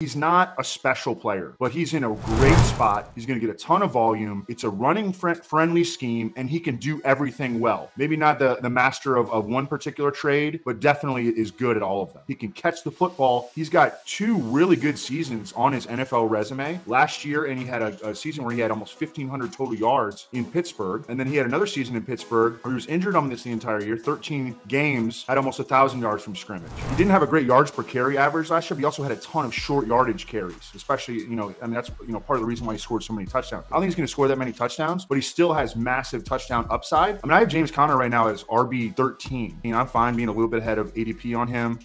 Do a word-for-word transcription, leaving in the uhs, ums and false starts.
He's not a special player, but he's in a great spot. He's going to get a ton of volume. It's a running friendly scheme, and he can do everything well. Maybe not the, the master of, of one particular trade, but definitely is good at all of them. He can catch the football. He's got two really good seasons on his N F L resume. Last year, and he had a, a season where he had almost fifteen hundred total yards in Pittsburgh. And then he had another season in Pittsburgh where he was injured on this the entire year, thirteen games, had almost one thousand yards from scrimmage. He didn't have a great yards per carry average last year, but he also had a ton of short yardage carries, especially, you know, and that's, you know, part of the reason why he scored so many touchdowns. I don't think he's going to score that many touchdowns, but he still has massive touchdown upside. I mean, I have James Conner right now as R B thirteen. You know, I'm fine being a little bit ahead of A D P on him.